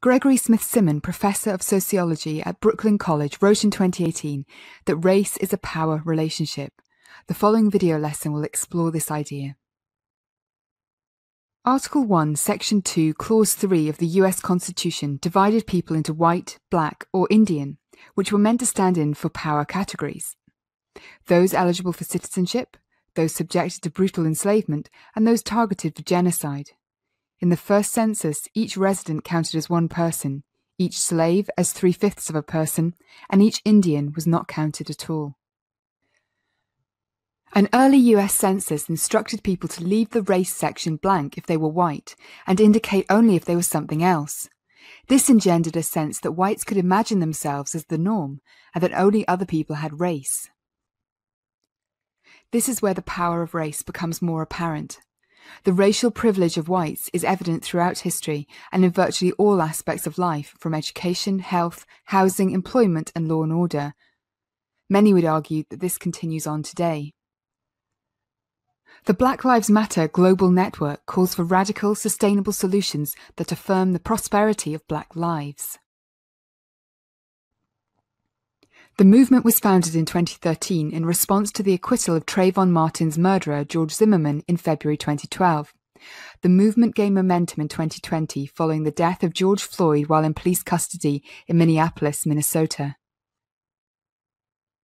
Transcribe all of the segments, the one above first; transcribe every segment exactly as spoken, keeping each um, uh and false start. Gregory Smith-Simon, Professor of Sociology at Brooklyn College, wrote in twenty eighteen that race is a power relationship. The following video lesson will explore this idea. Article one, Section two, Clause three of the U S Constitution divided people into white, black or Indian, which were meant to stand in for power categories. Those eligible for citizenship, those subjected to brutal enslavement, and those targeted for genocide. In the first census, each resident counted as one person, each slave as three-fifths of a person, and each Indian was not counted at all. An early U S census instructed people to leave the race section blank if they were white, and indicate only if they were something else. This engendered a sense that whites could imagine themselves as the norm, and that only other people had race. This is where the power of race becomes more apparent. The racial privilege of whites is evident throughout history and in virtually all aspects of life, from education, health, housing, employment and law and order. Many would argue that this continues on today. The Black Lives Matter global network calls for radical, sustainable solutions that affirm the prosperity of black lives. The movement was founded in twenty thirteen in response to the acquittal of Trayvon Martin's murderer, George Zimmerman, in February twenty twelve. The movement gained momentum in twenty twenty following the death of George Floyd while in police custody in Minneapolis, Minnesota.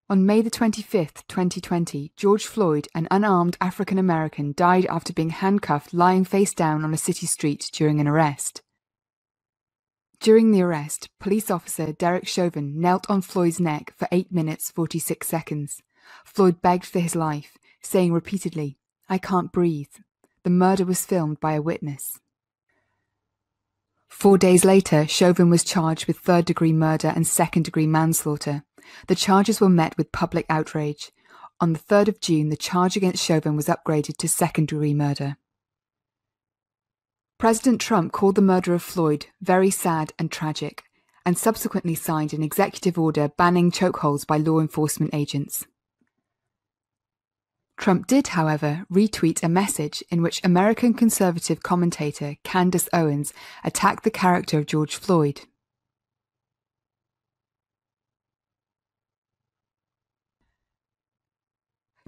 On May the twenty-fifth, twenty twenty, George Floyd, an unarmed African American, died after being handcuffed lying face down on a city street during an arrest. During the arrest, police officer Derek Chauvin knelt on Floyd's neck for eight minutes forty-six seconds. Floyd begged for his life, saying repeatedly, "I can't breathe." The murder was filmed by a witness. Four days later, Chauvin was charged with third-degree murder and second-degree manslaughter. The charges were met with public outrage. On the third of June, the charge against Chauvin was upgraded to second-degree murder. President Trump called the murder of Floyd very sad and tragic, and subsequently signed an executive order banning chokeholds by law enforcement agents. Trump did, however, retweet a message in which American conservative commentator Candace Owens attacked the character of George Floyd.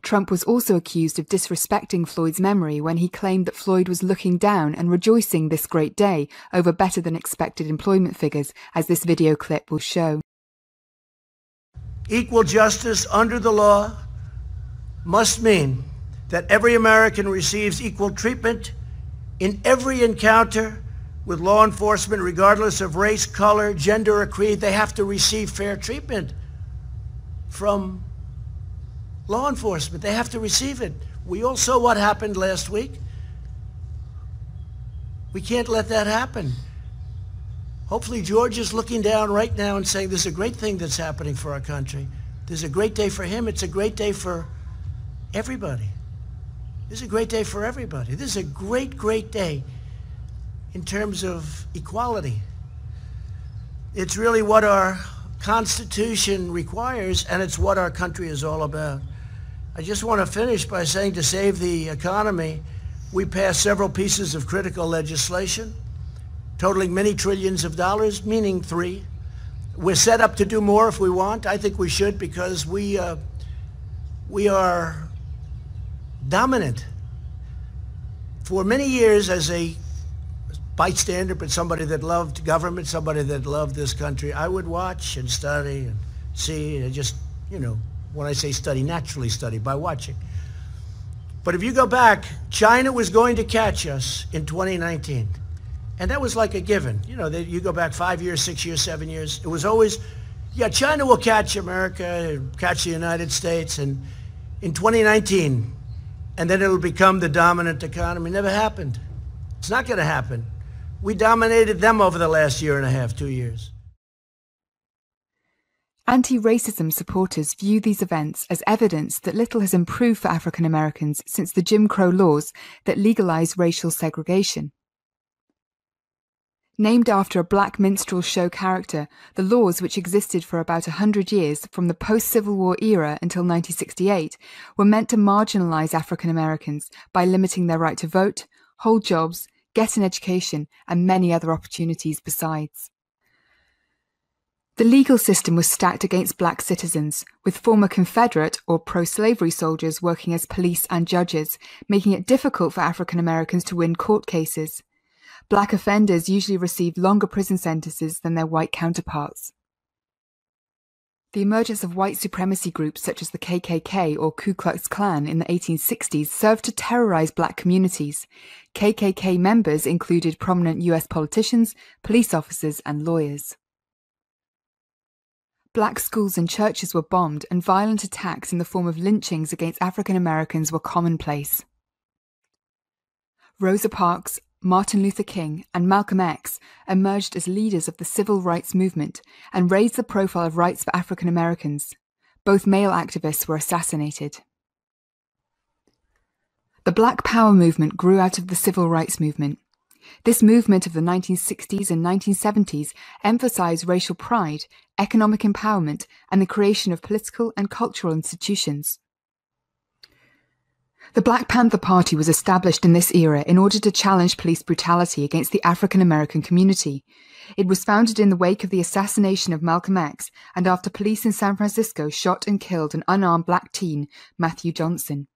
Trump was also accused of disrespecting Floyd's memory when he claimed that Floyd was looking down and rejoicing this great day over better than expected employment figures, as this video clip will show. Equal justice under the law must mean that every American receives equal treatment in every encounter with law enforcement, regardless of race, color, gender, or creed. They have to receive fair treatment from law enforcement. They have to receive it. We all saw what happened last week. We can't let that happen. Hopefully George is looking down right now and saying, this is a great thing that's happening for our country. This is a great day for him. It's a great day for everybody. This is a great day for everybody. This is a great, great day in terms of equality. It's really what our Constitution requires, and it's what our country is all about. I just want to finish by saying, to save the economy, we passed several pieces of critical legislation, totaling many trillions of dollars, meaning three. We're set up to do more if we want. I think we should, because we, uh, we are dominant. For many years, as a bystander, but somebody that loved government, somebody that loved this country, I would watch and study and see, and just, you know, when I say study, naturally study by watching. But if you go back, China was going to catch us in twenty nineteen. And that was like a given. You know, you go back five years, six years, seven years. It was always, yeah, China will catch America, catch the United States, and in twenty nineteen, and then it'll become the dominant economy. Never happened. It's not going to happen. We dominated them over the last year and a half, two years. Anti-racism supporters view these events as evidence that little has improved for African Americans since the Jim Crow laws that legalized racial segregation. Named after a black minstrel show character, the laws, which existed for about one hundred years from the post-Civil War era until nineteen sixty-eight, were meant to marginalize African Americans by limiting their right to vote, hold jobs, get an education, and many other opportunities besides. The legal system was stacked against black citizens, with former Confederate or pro-slavery soldiers working as police and judges, making it difficult for African Americans to win court cases. Black offenders usually received longer prison sentences than their white counterparts. The emergence of white supremacy groups such as the K K K or Ku Klux Klan in the eighteen sixties served to terrorize black communities. K K K members included prominent U S politicians, police officers, and lawyers. Black schools and churches were bombed, and violent attacks in the form of lynchings against African Americans were commonplace. Rosa Parks, Martin Luther King and Malcolm X emerged as leaders of the civil rights movement and raised the profile of rights for African Americans. Both male activists were assassinated. The Black Power movement grew out of the civil rights movement. This movement of the nineteen sixties and nineteen seventies emphasized racial pride, economic empowerment, and the creation of political and cultural institutions. The Black Panther Party was established in this era in order to challenge police brutality against the African American community. It was founded in the wake of the assassination of Malcolm X and after police in San Francisco shot and killed an unarmed black teen, Matthew Johnson.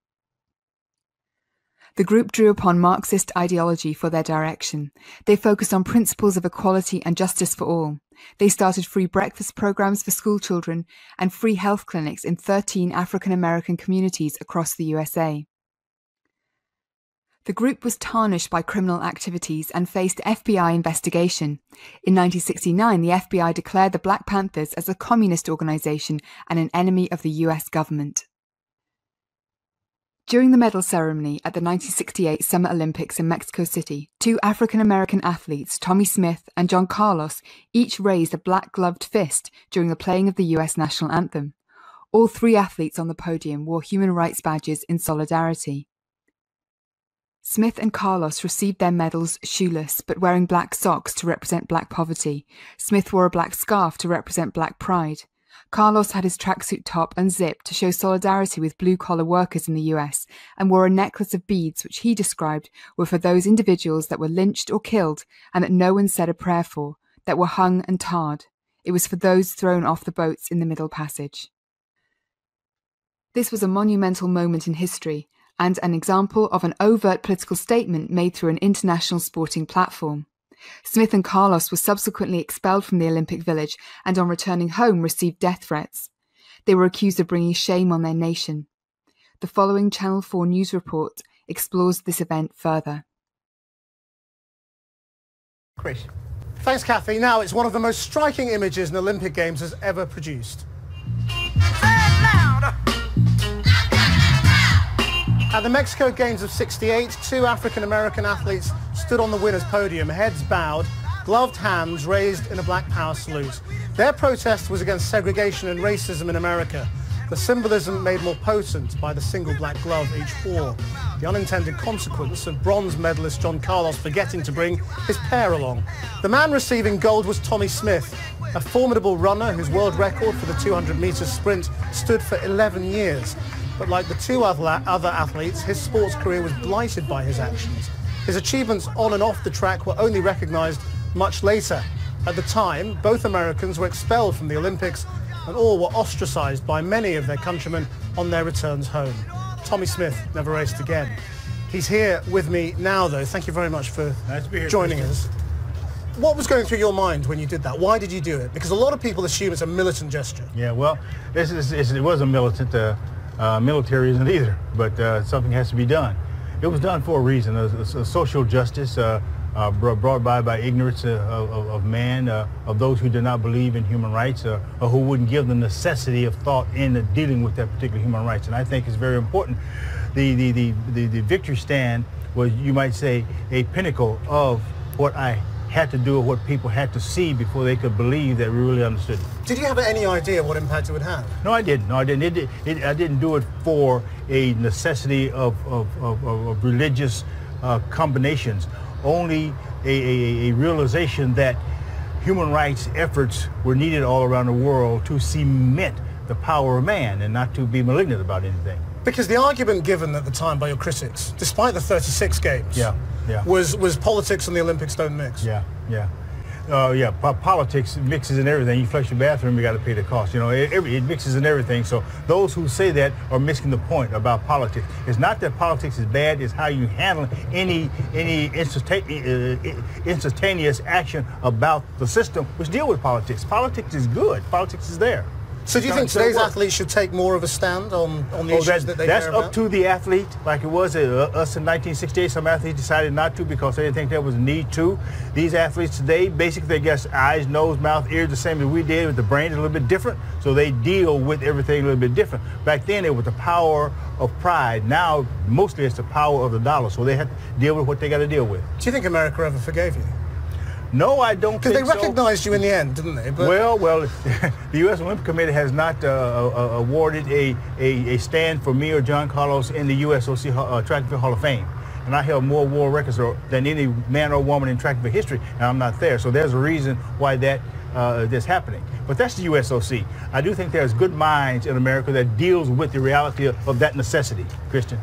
The group drew upon Marxist ideology for their direction. They focused on principles of equality and justice for all. They started free breakfast programs for schoolchildren and free health clinics in thirteen African American communities across the U S A. The group was tarnished by criminal activities and faced F B I investigation. In nineteen sixty-nine, the F B I declared the Black Panthers as a communist organization and an enemy of the U S government. During the medal ceremony at the nineteen sixty-eight Summer Olympics in Mexico City, two African American athletes, Tommie Smith and John Carlos, each raised a black gloved fist during the playing of the U S national anthem. All three athletes on the podium wore human rights badges in solidarity. Smith and Carlos received their medals shoeless but wearing black socks to represent black poverty. Smith wore a black scarf to represent black pride. Carlos had his tracksuit top unzipped to show solidarity with blue-collar workers in the U S and wore a necklace of beads which he described were for those individuals that were lynched or killed and that no one said a prayer for, that were hung and tarred. It was for those thrown off the boats in the Middle Passage. This was a monumental moment in history, and an example of an overt political statement made through an international sporting platform. Smith and Carlos were subsequently expelled from the Olympic Village and on returning home received death threats. They were accused of bringing shame on their nation. The following Channel four news report explores this event further. Great. Thanks, Kathy. Now it's one of the most striking images an Olympic Games has ever produced. At the Mexico Games of sixty-eight, two African American athletes stood on the winner's podium, heads bowed, gloved hands raised in a Black Power salute. Their protest was against segregation and racism in America. The symbolism made more potent by the single black glove each wore, the unintended consequence of bronze medalist John Carlos forgetting to bring his pair along. The man receiving gold was Tommie Smith, a formidable runner whose world record for the two hundred metre sprint stood for eleven years. But like the two other, other athletes, his sports career was blighted by his actions. His achievements on and off the track were only recognised much later. At the time, both Americans were expelled from the Olympics and all were ostracised by many of their countrymen on their returns home. Tommie Smith never raced again. He's here with me now, though. Thank you very much for nice to be here, joining Chris. us. What was going through your mind when you did that? Why did you do it? Because a lot of people assume it's a militant gesture. Yeah, well, it's, it's, it's, it was a militant. Uh, Uh, military isn't either, but uh, something has to be done. It was done for a reason, a, a, a social justice uh, uh, brought by by ignorance uh, of, of man, uh, of those who do not believe in human rights, uh, or who wouldn't give the necessity of thought in the dealing with that particular human rights. And I think it's very important. The, the, the, the, the victory stand was, you might say, a pinnacle of what I had to do or what people had to see before they could believe that we really understood it. Did you have any idea what impact it would have? No, I didn't. No, I didn't. It, it, I didn't do it for a necessity of, of, of, of religious uh, combinations, only a, a, a realization that human rights efforts were needed all around the world to cement the power of man and not to be malignant about anything. Because the argument given at the time by your critics, despite the thirty-six games, yeah. yeah. was was politics and the Olympics don't mix. Yeah, yeah. Uh, yeah, po politics mixes in everything. You flush your bathroom, you got to pay the cost. You know, it, it mixes in everything. So those who say that are missing the point about politics. It's not that politics is bad. It's how you handle any any instantaneous action about the system, which deal with politics. Politics is good. Politics is there. So do you think today's athletes should take more of a stand on, on the oh, issues that, that they care about? That's up to the athlete, like it was uh, us in nineteen sixty-eight. Some athletes decided not to because they didn't think there was a need to. These athletes today, basically they guess eyes, nose, mouth, ears the same as we did, but the brain is a little bit different, so they deal with everything a little bit different. Back then it was the power of pride. Now mostly it's the power of the dollar, so they have to deal with what they got to deal with. Do you think America ever forgave you? No, I don't think so. Because they recognized you in the end, didn't they? But well, well, the U S Olympic Committee has not uh, uh, awarded a, a, a stand for me or John Carlos in the U S O C uh, Track and Field Hall of Fame. And I held more world records than any man or woman in track and field history, and I'm not there. So there's a reason why that uh, that's happening. But that's the U S O C. I do think there's good minds in America that deals with the reality of, of that necessity, Christian.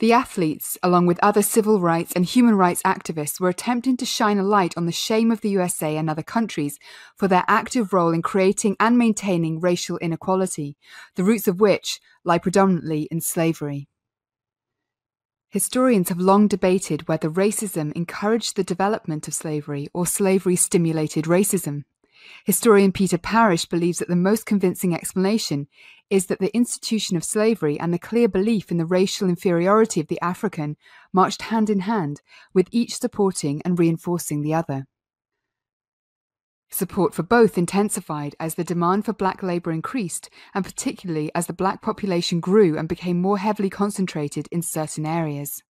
The athletes, along with other civil rights and human rights activists, were attempting to shine a light on the shame of the U S A and other countries for their active role in creating and maintaining racial inequality, the roots of which lie predominantly in slavery. Historians have long debated whether racism encouraged the development of slavery or slavery stimulated racism. Historian Peter Parrish believes that the most convincing explanation is that the institution of slavery and the clear belief in the racial inferiority of the African marched hand in hand, with each supporting and reinforcing the other. Support for both intensified as the demand for black labour increased, and particularly as the black population grew and became more heavily concentrated in certain areas.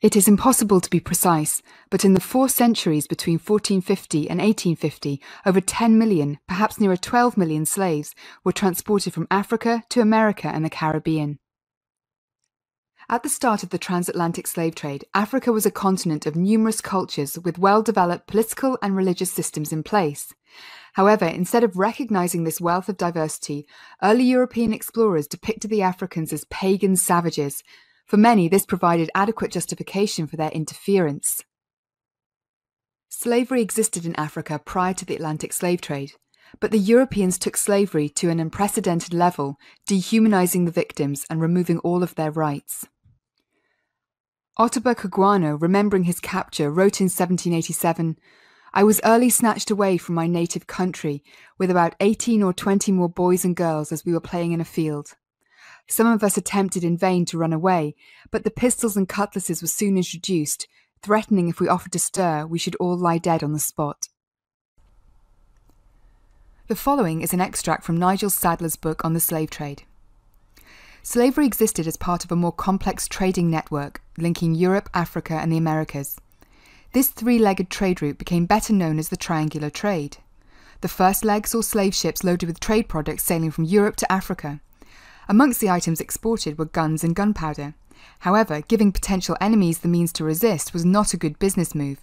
It is impossible to be precise, but in the four centuries between fourteen fifty and eighteen fifty, over ten million, perhaps nearer twelve million slaves were transported from Africa to America and the Caribbean. At the start of the transatlantic slave trade, Africa was a continent of numerous cultures with well-developed political and religious systems in place. However, instead of recognizing this wealth of diversity, early European explorers depicted the Africans as pagan savages. For many, this provided adequate justification for their interference. Slavery existed in Africa prior to the Atlantic slave trade, but the Europeans took slavery to an unprecedented level, dehumanizing the victims and removing all of their rights. Ottobah Cugoano, remembering his capture, wrote in seventeen eighty-seven, "I was early snatched away from my native country with about eighteen or twenty more boys and girls as we were playing in a field. Some of us attempted in vain to run away, but the pistols and cutlasses were soon introduced, threatening if we offered to stir, we should all lie dead on the spot." The following is an extract from Nigel Sadler's book on the slave trade. Slavery existed as part of a more complex trading network linking Europe, Africa and the Americas. This three-legged trade route became better known as the triangular trade. The first leg saw slave ships loaded with trade products sailing from Europe to Africa. Amongst the items exported were guns and gunpowder. However, giving potential enemies the means to resist was not a good business move,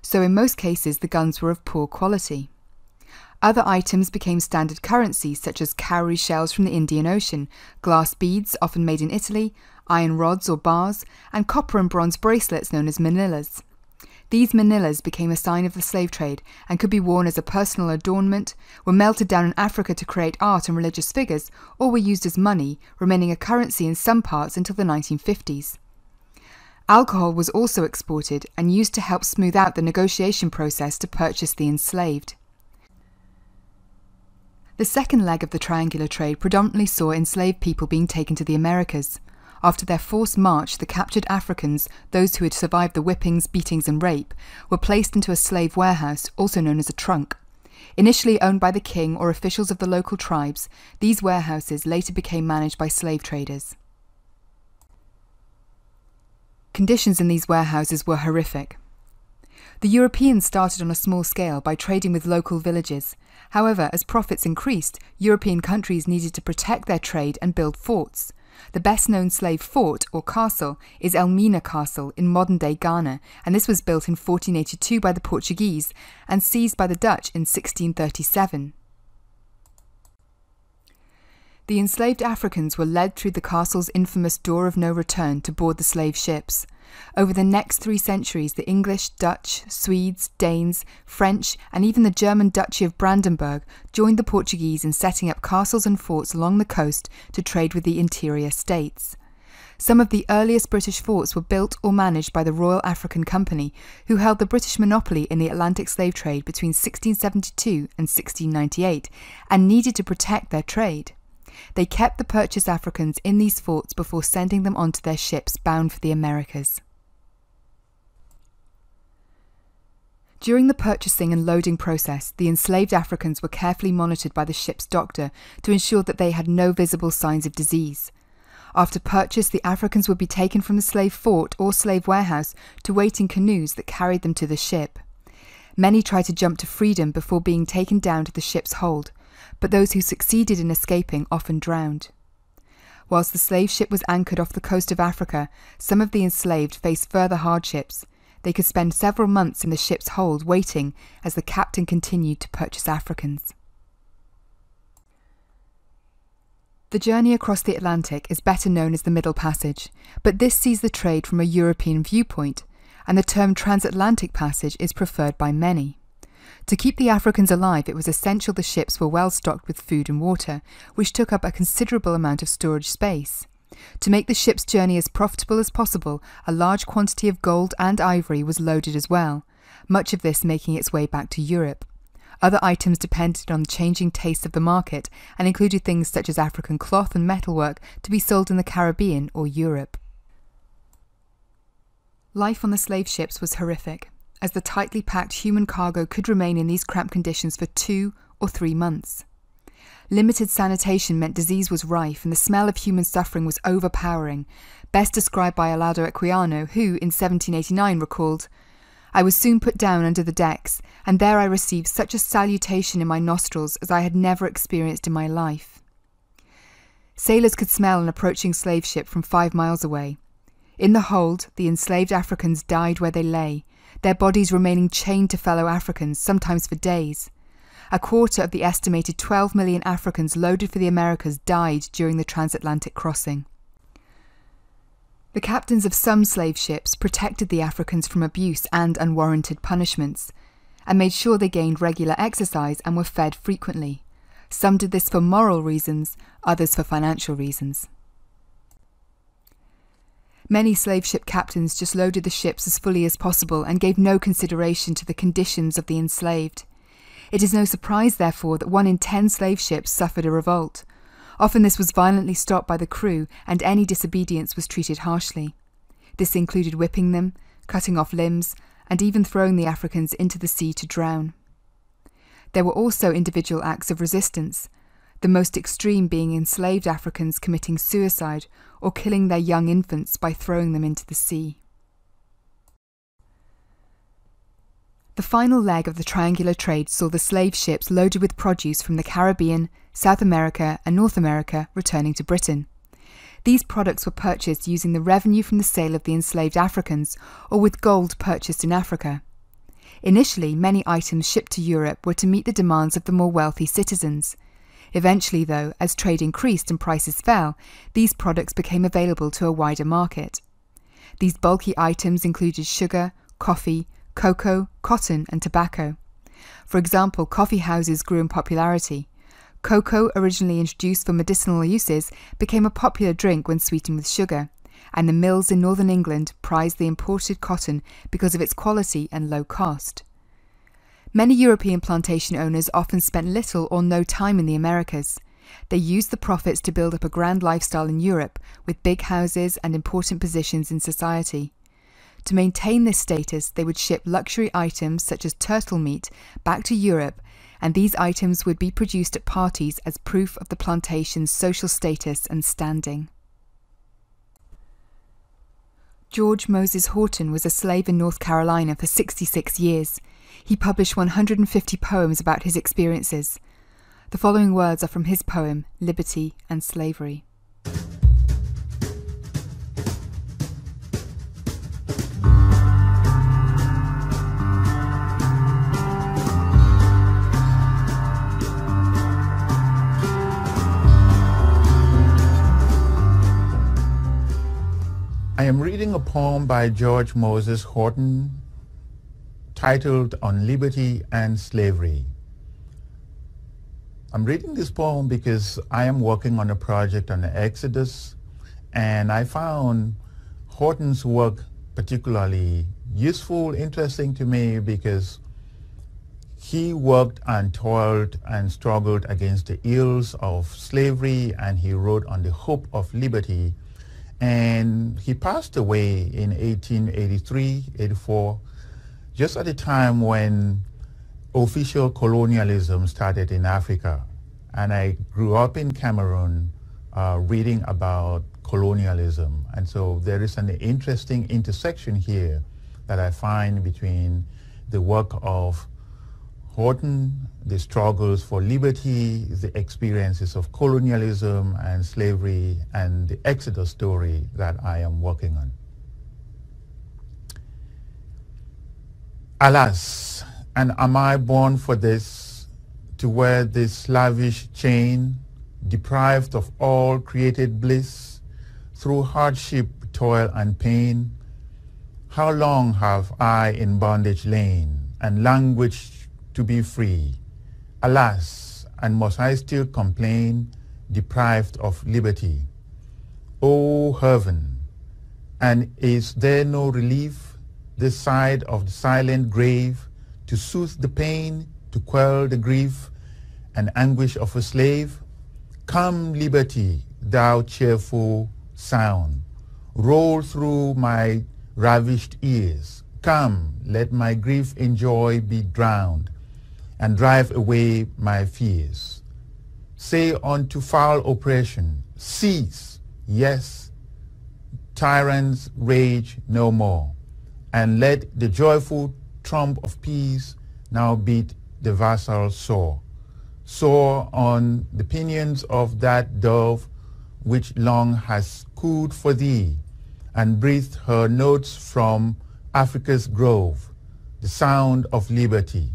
so in most cases the guns were of poor quality. Other items became standard currency, such as cowrie shells from the Indian Ocean, glass beads often made in Italy, iron rods or bars, and copper and bronze bracelets known as manillas. These manillas became a sign of the slave trade and could be worn as a personal adornment, were melted down in Africa to create art and religious figures, or were used as money, remaining a currency in some parts until the nineteen fifties. Alcohol was also exported and used to help smooth out the negotiation process to purchase the enslaved. The second leg of the triangular trade predominantly saw enslaved people being taken to the Americas. After their forced march, the captured Africans, those who had survived the whippings, beatings and rape, were placed into a slave warehouse, also known as a trunk. Initially owned by the king or officials of the local tribes, these warehouses later became managed by slave traders. Conditions in these warehouses were horrific. The Europeans started on a small scale by trading with local villages. However, as profits increased, European countries needed to protect their trade and build forts. The best-known slave fort, or castle, is Elmina Castle in modern-day Ghana, and this was built in fourteen eighty-two by the Portuguese and seized by the Dutch in sixteen thirty-seven. The enslaved Africans were led through the castle's infamous Door of No Return to board the slave ships. Over the next three centuries, the English, Dutch, Swedes, Danes, French, and even the German Duchy of Brandenburg joined the Portuguese in setting up castles and forts along the coast to trade with the interior states. Some of the earliest British forts were built or managed by the Royal African Company, who held the British monopoly in the Atlantic slave trade between sixteen seventy-two and sixteen ninety-eight, and needed to protect their trade. They kept the purchased Africans in these forts before sending them onto their ships bound for the Americas. During the purchasing and loading process, the enslaved Africans were carefully monitored by the ship's doctor to ensure that they had no visible signs of disease. After purchase, the Africans would be taken from the slave fort or slave warehouse to waiting canoes that carried them to the ship. Many tried to jump to freedom before being taken down to the ship's hold, but those who succeeded in escaping often drowned. Whilst the slave ship was anchored off the coast of Africa, some of the enslaved faced further hardships. They could spend several months in the ship's hold waiting as the captain continued to purchase Africans. The journey across the Atlantic is better known as the Middle Passage, but this sees the trade from a European viewpoint, and the term transatlantic passage is preferred by many. To keep the Africans alive, it was essential the ships were well stocked with food and water, which took up a considerable amount of storage space. To make the ship's journey as profitable as possible, a large quantity of gold and ivory was loaded as well, much of this making its way back to Europe. Other items depended on the changing tastes of the market and included things such as African cloth and metalwork to be sold in the Caribbean or Europe. Life on the slave ships was horrific, as the tightly packed human cargo could remain in these cramped conditions for two or three months. Limited sanitation meant disease was rife and the smell of human suffering was overpowering, best described by Olaudah Equiano, who in seventeen eighty-nine recalled, "I was soon put down under the decks, and there I received such a salutation in my nostrils as I had never experienced in my life." Sailors could smell an approaching slave ship from five miles away. In the hold, the enslaved Africans died where they lay, their bodies remaining chained to fellow Africans, sometimes for days. A quarter of the estimated twelve million Africans loaded for the Americas died during the transatlantic crossing. The captains of some slave ships protected the Africans from abuse and unwarranted punishments, and made sure they gained regular exercise and were fed frequently. Some did this for moral reasons, others for financial reasons. Many slave ship captains just loaded the ships as fully as possible and gave no consideration to the conditions of the enslaved. It is no surprise, therefore, that one in ten slave ships suffered a revolt. Often this was violently stopped by the crew, and any disobedience was treated harshly. This included whipping them, cutting off limbs, and even throwing the Africans into the sea to drown. There were also individual acts of resistance, the most extreme being enslaved Africans committing suicide or killing their young infants by throwing them into the sea. The final leg of the triangular trade saw the slave ships loaded with produce from the Caribbean, South America and North America returning to Britain. These products were purchased using the revenue from the sale of the enslaved Africans or with gold purchased in Africa. Initially, many items shipped to Europe were to meet the demands of the more wealthy citizens. Eventually, though, as trade increased and prices fell, these products became available to a wider market. These bulky items included sugar, coffee, cocoa, cotton and tobacco. For example, coffee houses grew in popularity. Cocoa, originally introduced for medicinal uses, became a popular drink when sweetened with sugar, and the mills in northern England prized the imported cotton because of its quality and low cost. Many European plantation owners often spent little or no time in the Americas. They used the profits to build up a grand lifestyle in Europe, with big houses and important positions in society. To maintain this status, they would ship luxury items such as turtle meat back to Europe, and these items would be produced at parties as proof of the plantation's social status and standing. George Moses Horton was a slave in North Carolina for sixty-six years. He published one hundred fifty poems about his experiences. The following words are from his poem, Liberty and Slavery. poem by George Moses Horton titled On Liberty and Slavery. I'm reading this poem because I am working on a project on the Exodus, and I found Horton's work particularly useful, interesting to me, because he worked and toiled and struggled against the ills of slavery, and he wrote on the hope of liberty. And he passed away in eighteen eighty-three eighty-four, just at the time when official colonialism started in Africa. And I grew up in Cameroon uh, reading about colonialism. And so there is an interesting intersection here that I find between the work of Horton, the struggles for liberty, the experiences of colonialism and slavery, and the Exodus story that I am working on. Alas, and am I born for this, to wear this slavish chain, deprived of all created bliss, through hardship, toil, and pain? How long have I in bondage lain, and languished to be free? Alas, and must I still complain, deprived of liberty? O heaven, and is there no relief this side of the silent grave, to soothe the pain, to quell the grief and anguish of a slave? Come, liberty, thou cheerful sound, roll through my ravished ears. Come, let my grief in joy be drowned, and drive away my fears. Say unto foul oppression, cease, yes, tyrants rage no more, and let the joyful trump of peace now beat the vassal sore, soar on the pinions of that dove which long has cooed for thee, and breathed her notes from Africa's grove, the sound of liberty.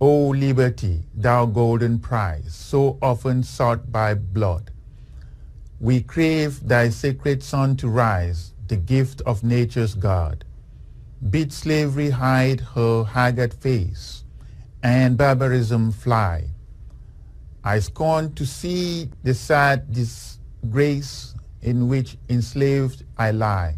O liberty, thou golden prize, so often sought by blood, we crave thy sacred sun to rise, the gift of nature's God. Bid slavery hide her haggard face, and barbarism fly. I scorn to see the sad disgrace in which enslaved I lie.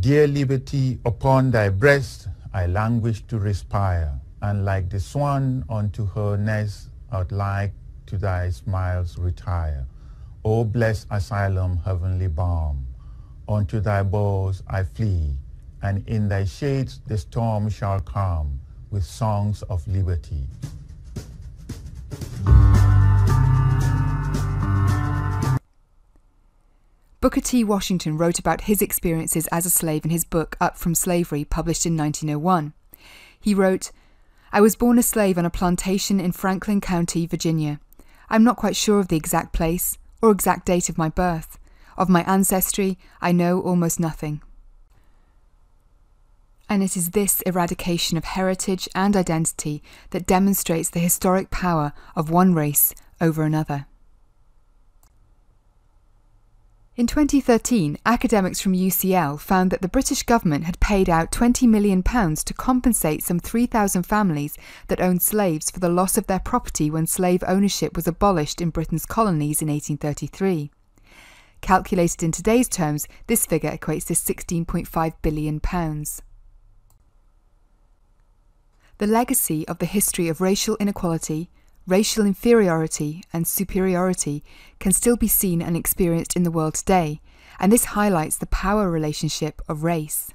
Dear liberty, upon thy breast I languish to respire, and like the swan unto her nest, I'd like to thy smiles retire. O blessed asylum, heavenly balm, unto thy boughs I flee, and in thy shades the storm shall calm with songs of liberty. Booker T. Washington wrote about his experiences as a slave in his book Up From Slavery, published in nineteen oh one. He wrote, "I was born a slave on a plantation in Franklin County, Virginia. I'm not quite sure of the exact place or exact date of my birth. Of my ancestry, I know almost nothing." And it is this eradication of heritage and identity that demonstrates the historic power of one race over another. In twenty thirteen, academics from U C L found that the British government had paid out twenty million pounds to compensate some three thousand families that owned slaves for the loss of their property when slave ownership was abolished in Britain's colonies in eighteen thirty-three. Calculated in today's terms, this figure equates to sixteen point five billion pounds. The legacy of the history of racial inequality, racial inferiority and superiority can still be seen and experienced in the world today, and this highlights the power relationship of race.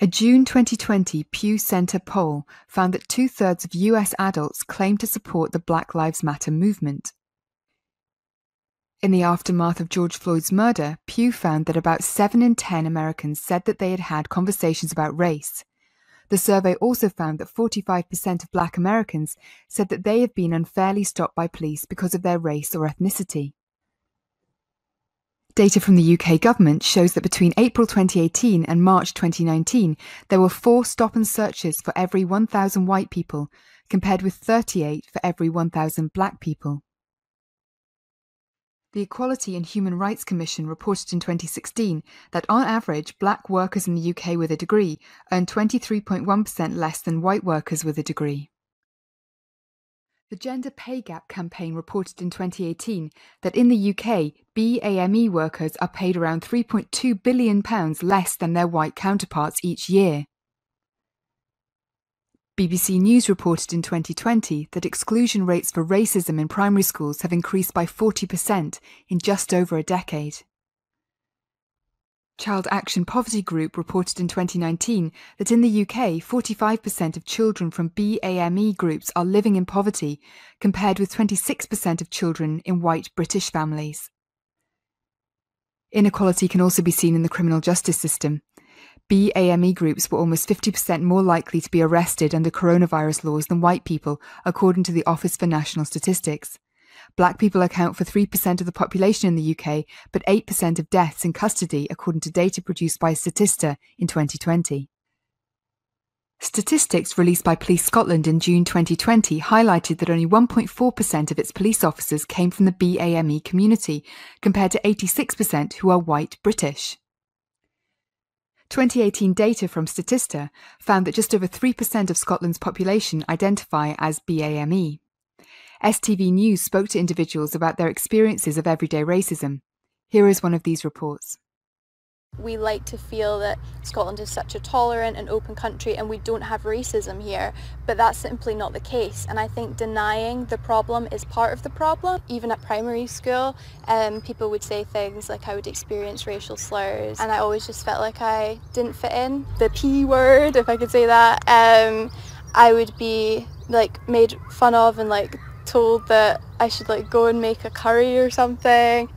A June twenty twenty Pew Center poll found that two-thirds of U S adults claim to support the Black Lives Matter movement. In the aftermath of George Floyd's murder, Pew found that about seven in ten Americans said that they had had conversations about race. The survey also found that forty-five percent of Black Americans said that they have been unfairly stopped by police because of their race or ethnicity. Data from the U K government shows that between April twenty eighteen and March twenty nineteen, there were four stop and searches for every one thousand white people, compared with thirty-eight for every one thousand black people. The Equality and Human Rights Commission reported in twenty sixteen that on average black workers in the U K with a degree earn twenty-three point one percent less than white workers with a degree. The Gender Pay Gap campaign reported in twenty eighteen that in the U K, BAME workers are paid around three point two billion pounds less than their white counterparts each year. B B C News reported in twenty twenty that exclusion rates for racism in primary schools have increased by forty percent in just over a decade. Child Action Poverty Group reported in twenty nineteen that in the U K, forty-five percent of children from BAME groups are living in poverty, compared with twenty-six percent of children in white British families. Inequality can also be seen in the criminal justice system. BAME groups were almost fifty percent more likely to be arrested under coronavirus laws than white people, according to the Office for National Statistics. Black people account for three percent of the population in the U K, but eight percent of deaths in custody, according to data produced by Statista in twenty twenty. Statistics released by Police Scotland in June twenty twenty highlighted that only one point four percent of its police officers came from the BAME community, compared to eighty-six percent who are white British. twenty eighteen data from Statista found that just over three percent of Scotland's population identify as BAME. S T V News spoke to individuals about their experiences of everyday racism. Here is one of these reports. We like to feel that Scotland is such a tolerant and open country and we don't have racism here, but that's simply not the case, and I think denying the problem is part of the problem. Even at primary school, um, people would say things like I would experience racial slurs, and I always just felt like I didn't fit in. The P word, if I could say that, um, I would be like made fun of and like told that I should like go and make a curry or something.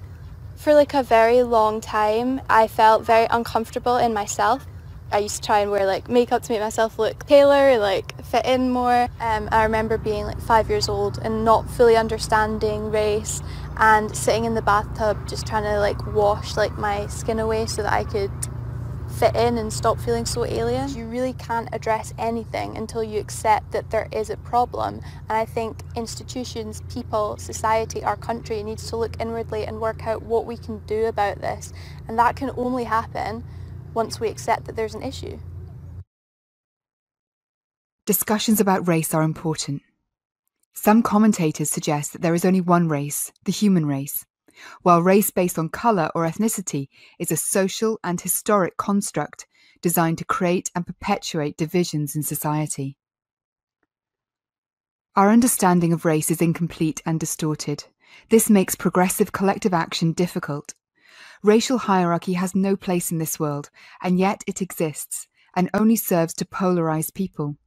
For like a very long time, I felt very uncomfortable in myself. I used to try and wear like makeup to make myself look paler and like fit in more. Um, I remember being like five years old and not fully understanding race and sitting in the bathtub just trying to like wash like my skin away so that I could fit in and stop feeling so alien. You really can't address anything until you accept that there is a problem, and I think institutions, people, society, our country needs to look inwardly and work out what we can do about this, and that can only happen once we accept that there's an issue. Discussions about race are important. Some commentators suggest that there is only one race, the human race, while race based on colour or ethnicity is a social and historic construct designed to create and perpetuate divisions in society. Our understanding of race is incomplete and distorted. This makes progressive collective action difficult. Racial hierarchy has no place in this world, and yet it exists and only serves to polarise people.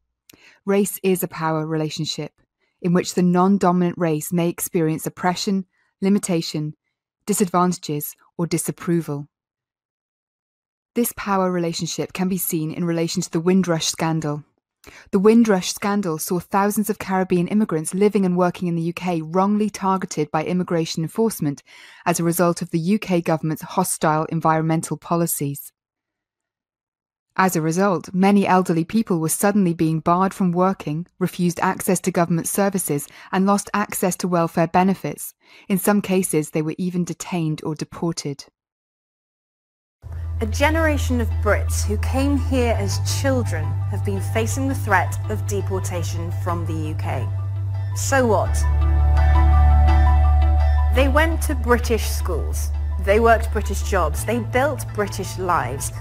Race is a power relationship in which the non-dominant race may experience oppression, limitation, disadvantages, or disapproval. This power relationship can be seen in relation to the Windrush Scandal. The Windrush Scandal saw thousands of Caribbean immigrants living and working in the U K wrongly targeted by immigration enforcement as a result of the U K government's hostile environmental policies. As a result, many elderly people were suddenly being barred from working, refused access to government services, and lost access to welfare benefits. In some cases, they were even detained or deported. A generation of Brits who came here as children have been facing the threat of deportation from the U K. So what? They went to British schools. They worked British jobs. They built British lives.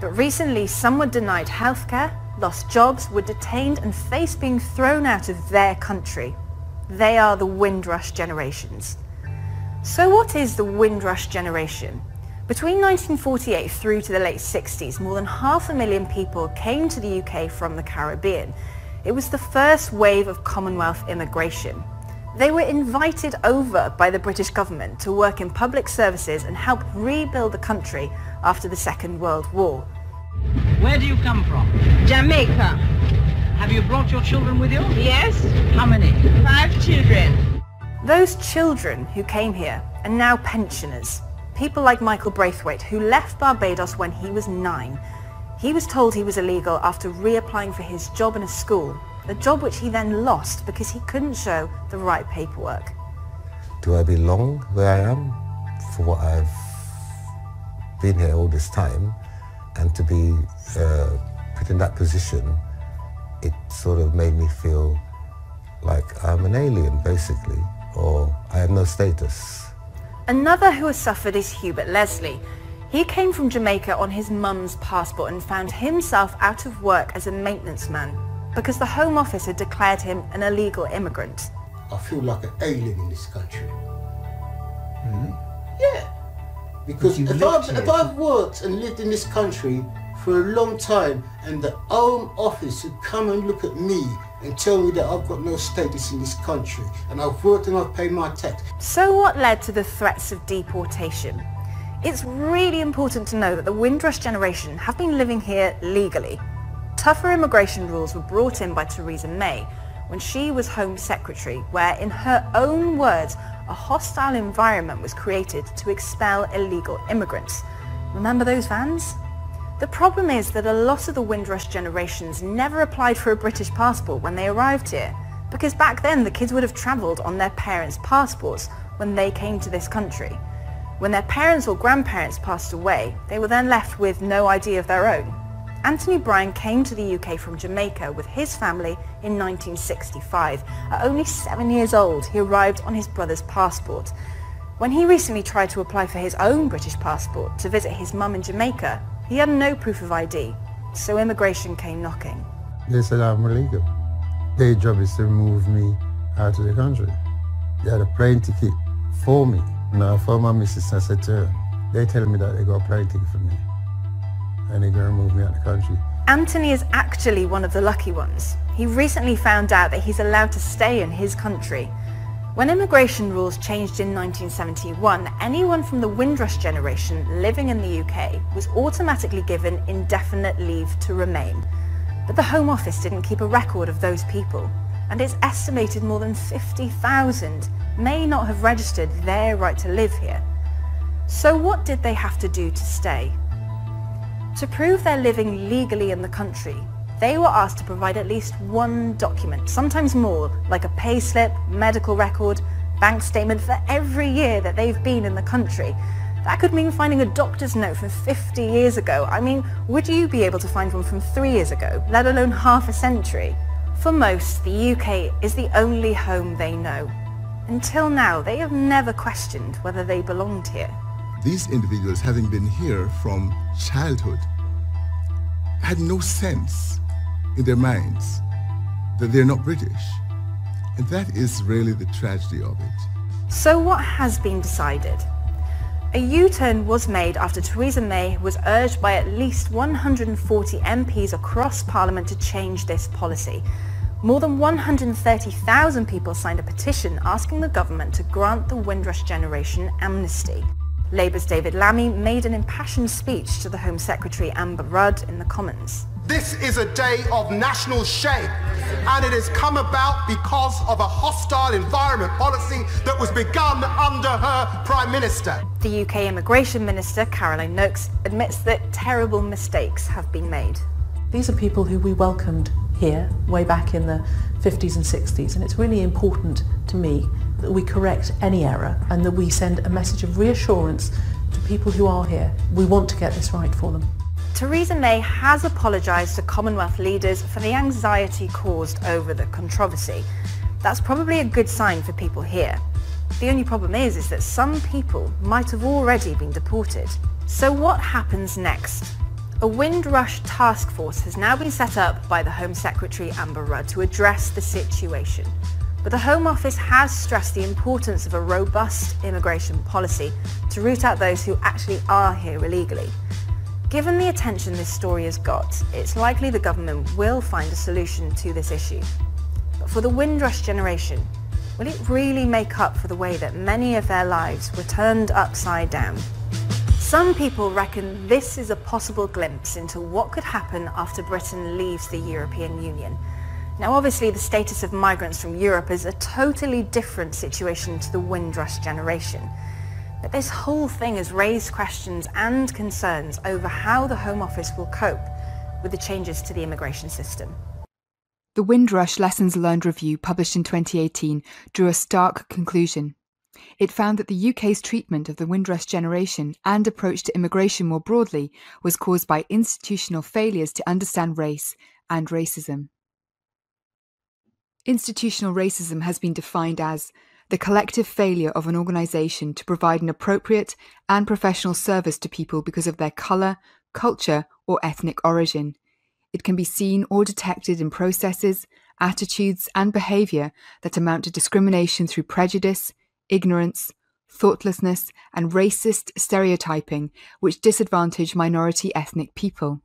But recently, some were denied healthcare, lost jobs, were detained and faced being thrown out of their country. They are the Windrush generations. So what is the Windrush generation? Between nineteen forty-eight through to the late sixties, more than half a million people came to the U K from the Caribbean. It was the first wave of Commonwealth immigration. They were invited over by the British government to work in public services and help rebuild the country after the Second World War. Where do you come from? Jamaica. Have you brought your children with you? Yes. How many? Five children. Those children who came here are now pensioners. People like Michael Braithwaite, who left Barbados when he was nine. He was told he was illegal after reapplying for his job in a school, a job which he then lost because he couldn't show the right paperwork. Do I belong where I am? for what I've been here all this time, and to be uh, put in that position, it sort of made me feel like I'm an alien, basically, or I have no status. Another who has suffered is Hubert Leslie. He came from Jamaica on his mum's passport and found himself out of work as a maintenance man because the Home Office had declared him an illegal immigrant. I feel like an alien in this country. Really? Yeah. Because if I've, if I've worked and lived in this country for a long time and the Home Office would come and look at me and tell me that I've got no status in this country and I've worked and I've paid my tax. So what led to the threats of deportation? It's really important to know that the Windrush generation have been living here legally. Tougher immigration rules were brought in by Theresa May when she was Home Secretary, where, in her own words, a hostile environment was created to expel illegal immigrants. Remember those vans? The problem is that a lot of the Windrush generations never applied for a British passport when they arrived here, because back then the kids would have travelled on their parents' passports when they came to this country. When their parents or grandparents passed away, they were then left with no I D of their own. Anthony Bryan came to the U K from Jamaica with his family in nineteen sixty-five. At only seven years old, he arrived on his brother's passport. When he recently tried to apply for his own British passport to visit his mum in Jamaica, he had no proof of I D, so immigration came knocking. They said I'm illegal. Their job is to remove me out of the country. They had a plane ticket for me. Now, for my missus, I said to her, they tell me that they got a plane ticket for me and they're going to remove me out of the country. Anthony is actually one of the lucky ones. He recently found out that he's allowed to stay in his country. When immigration rules changed in nineteen seventy-one, anyone from the Windrush generation living in the U K was automatically given indefinite leave to remain. But the Home Office didn't keep a record of those people, and it's estimated more than fifty thousand may not have registered their right to live here. So what did they have to do to stay? To prove they're living legally in the country, they were asked to provide at least one document, sometimes more, like a pay slip, medical record, bank statement for every year that they've been in the country. That could mean finding a doctor's note from fifty years ago. I mean, would you be able to find one from three years ago, let alone half a century? For most, the U K is the only home they know. Until now, they have never questioned whether they belonged here. These individuals, having been here from childhood, had no sense in their minds that they're not British. And that is really the tragedy of it. So what has been decided? A U-turn was made after Theresa May was urged by at least one hundred forty M Ps across Parliament to change this policy. More than one hundred thirty thousand people signed a petition asking the government to grant the Windrush generation amnesty. Labour's David Lammy made an impassioned speech to the Home Secretary Amber Rudd in the Commons. This is a day of national shame, and it has come about because of a hostile environment policy that was begun under her Prime Minister. The U K Immigration Minister, Caroline Noakes, admits that terrible mistakes have been made. These are people who we welcomed here way back in the fifties and sixties, and it's really important to me that we correct any error and that we send a message of reassurance to people who are here. We want to get this right for them. Theresa May has apologised to Commonwealth leaders for the anxiety caused over the controversy. That's probably a good sign for people here. The only problem is, is that some people might have already been deported. So what happens next? A Windrush task force has now been set up by the Home Secretary Amber Rudd to address the situation. But the Home Office has stressed the importance of a robust immigration policy to root out those who actually are here illegally. Given the attention this story has got, it's likely the government will find a solution to this issue. But for the Windrush generation, will it really make up for the way that many of their lives were turned upside down? Some people reckon this is a possible glimpse into what could happen after Britain leaves the European Union. Now obviously the status of migrants from Europe is a totally different situation to the Windrush generation. But this whole thing has raised questions and concerns over how the Home Office will cope with the changes to the immigration system. The Windrush Lessons Learned review, published in twenty eighteen, drew a stark conclusion. It found that the U K's treatment of the Windrush generation and approach to immigration more broadly was caused by institutional failures to understand race and racism. Institutional racism has been defined as the collective failure of an organisation to provide an appropriate and professional service to people because of their colour, culture or ethnic origin. It can be seen or detected in processes, attitudes and behaviour that amount to discrimination through prejudice, ignorance, thoughtlessness and racist stereotyping which disadvantage minority ethnic people.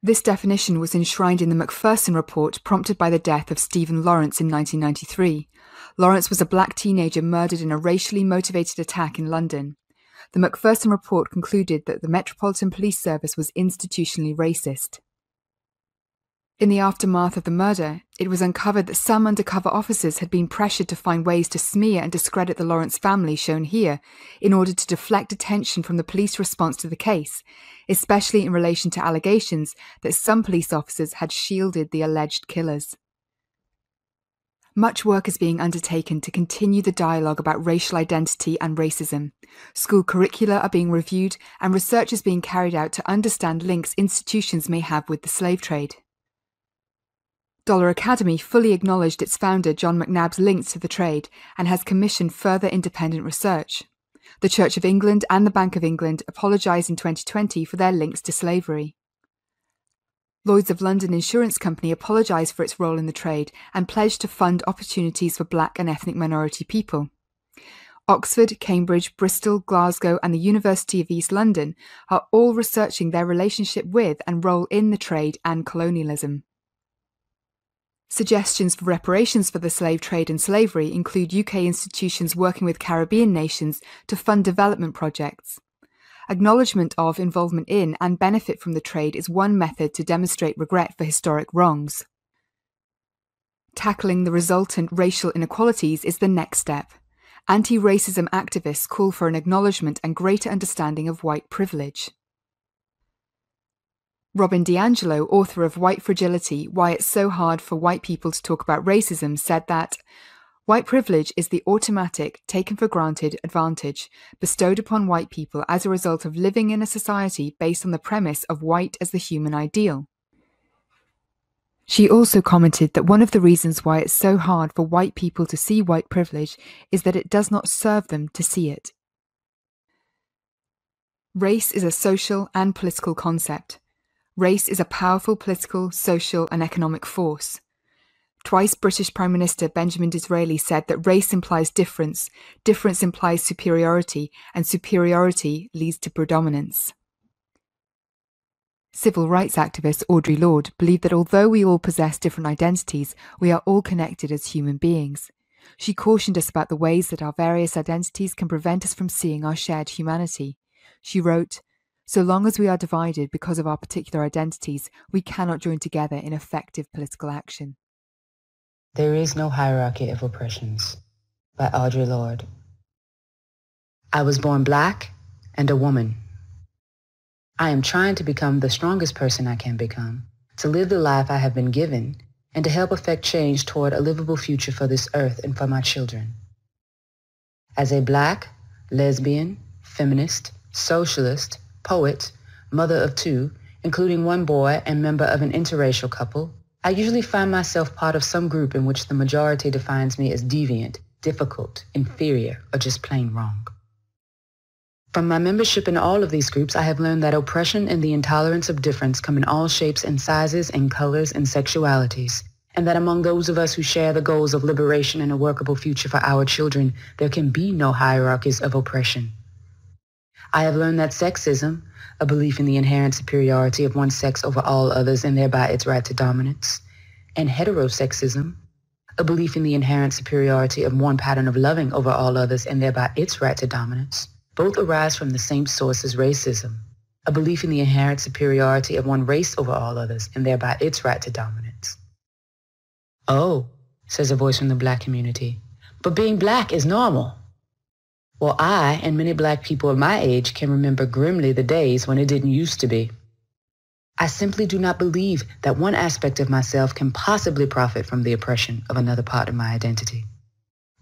This definition was enshrined in the Macpherson Report prompted by the death of Stephen Lawrence in nineteen ninety-three. Lawrence was a black teenager murdered in a racially motivated attack in London. The Macpherson Report concluded that the Metropolitan Police Service was institutionally racist. In the aftermath of the murder, it was uncovered that some undercover officers had been pressured to find ways to smear and discredit the Lawrence family shown here in order to deflect attention from the police response to the case, especially in relation to allegations that some police officers had shielded the alleged killers. Much work is being undertaken to continue the dialogue about racial identity and racism. School curricula are being reviewed and research is being carried out to understand links institutions may have with the slave trade. Dollar Academy fully acknowledged its founder John McNabb's links to the trade and has commissioned further independent research. The Church of England and the Bank of England apologised in twenty twenty for their links to slavery. Lloyd's of London Insurance Company apologised for its role in the trade and pledged to fund opportunities for black and ethnic minority people. Oxford, Cambridge, Bristol, Glasgow and the University of East London are all researching their relationship with and role in the trade and colonialism. Suggestions for reparations for the slave trade and slavery include U K institutions working with Caribbean nations to fund development projects. Acknowledgement of involvement in and benefit from the trade is one method to demonstrate regret for historic wrongs. Tackling the resultant racial inequalities is the next step. Anti-racism activists call for an acknowledgement and greater understanding of white privilege. Robin DiAngelo, author of White Fragility, Why It's So Hard for White People to Talk About Racism, said that white privilege is the automatic, taken for granted advantage bestowed upon white people as a result of living in a society based on the premise of white as the human ideal. She also commented that one of the reasons why it's so hard for white people to see white privilege is that it does not serve them to see it. Race is a social and political concept. Race is a powerful political, social and economic force. Twice British Prime Minister Benjamin Disraeli said that race implies difference, difference implies superiority, and superiority leads to predominance. Civil rights activist Audre Lorde believed that although we all possess different identities, we are all connected as human beings. She cautioned us about the ways that our various identities can prevent us from seeing our shared humanity. She wrote, "So long as we are divided because of our particular identities, we cannot join together in effective political action." There is no hierarchy of oppressions, by Audre Lorde. I was born black and a woman. I am trying to become the strongest person I can become, to live the life I have been given, and to help affect change toward a livable future for this earth and for my children. As a black, lesbian, feminist, socialist, poet, mother of two, including one boy and member of an interracial couple, I usually find myself part of some group in which the majority defines me as deviant, difficult, inferior, or just plain wrong. From my membership in all of these groups, I have learned that oppression and the intolerance of difference come in all shapes and sizes and colors and sexualities, and that among those of us who share the goals of liberation and a workable future for our children, there can be no hierarchies of oppression. I have learned that sexism, a belief in the inherent superiority of one sex over all others and thereby its right to dominance, and heterosexism, a belief in the inherent superiority of one pattern of loving over all others and thereby its right to dominance, both arise from the same source as racism, a belief in the inherent superiority of one race over all others and thereby its right to dominance. "Oh," says a voice from the black community, "but being black is normal." Well, I and many black people of my age can remember grimly the days when it didn't used to be. I simply do not believe that one aspect of myself can possibly profit from the oppression of another part of my identity.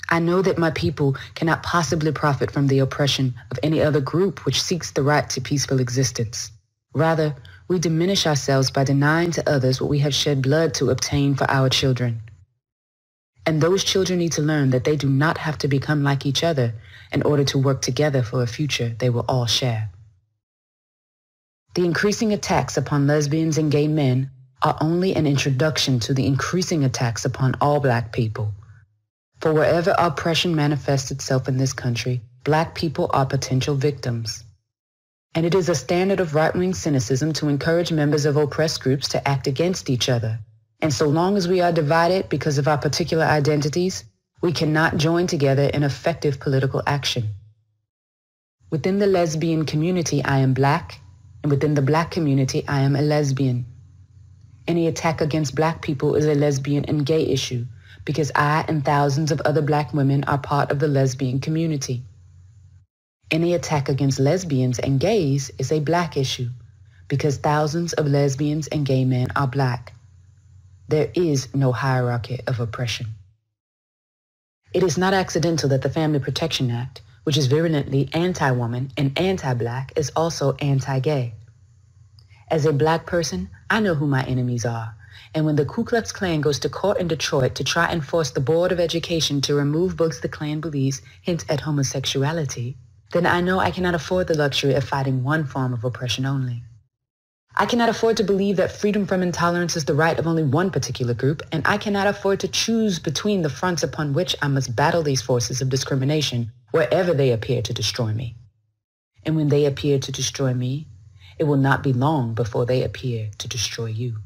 I know that my people cannot possibly profit from the oppression of any other group which seeks the right to peaceful existence. Rather, we diminish ourselves by denying to others what we have shed blood to obtain for our children. And those children need to learn that they do not have to become like each other in order to work together for a future they will all share. The increasing attacks upon lesbians and gay men are only an introduction to the increasing attacks upon all Black people. For wherever oppression manifests itself in this country, Black people are potential victims. And it is a standard of right-wing cynicism to encourage members of oppressed groups to act against each other. And so long as we are divided because of our particular identities, we cannot join together in effective political action. Within the lesbian community, I am Black, and within the Black community, I am a lesbian. Any attack against Black people is a lesbian and gay issue, because I and thousands of other Black women are part of the lesbian community. Any attack against lesbians and gays is a Black issue, because thousands of lesbians and gay men are Black. There is no hierarchy of oppression. It is not accidental that the Family Protection Act, which is virulently anti-woman and anti-Black, is also anti-gay. As a Black person, I know who my enemies are. And when the Ku Klux Klan goes to court in Detroit to try and force the Board of Education to remove books the Klan believes hint at homosexuality, then I know I cannot afford the luxury of fighting one form of oppression only. I cannot afford to believe that freedom from intolerance is the right of only one particular group, and I cannot afford to choose between the fronts upon which I must battle these forces of discrimination wherever they appear to destroy me. And when they appear to destroy me, it will not be long before they appear to destroy you.